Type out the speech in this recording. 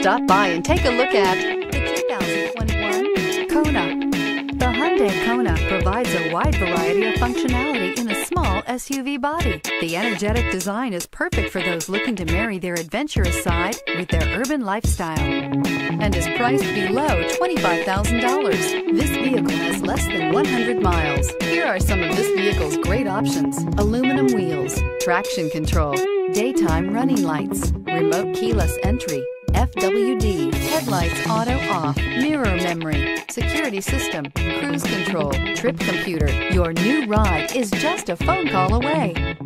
Stop by and take a look at the 2021 Kona. The Hyundai Kona provides a wide variety of functionality in a small SUV body. The energetic design is perfect for those looking to marry their adventurous side with their urban lifestyle, and is priced below $25,000. This vehicle has less than 100 miles. Here are some of this vehicle's great options: aluminum wheels, traction control, daytime running lights, remote keyless entry, FWD, headlights auto off, mirror memory, security system, cruise control, trip computer. Your new ride is just a phone call away.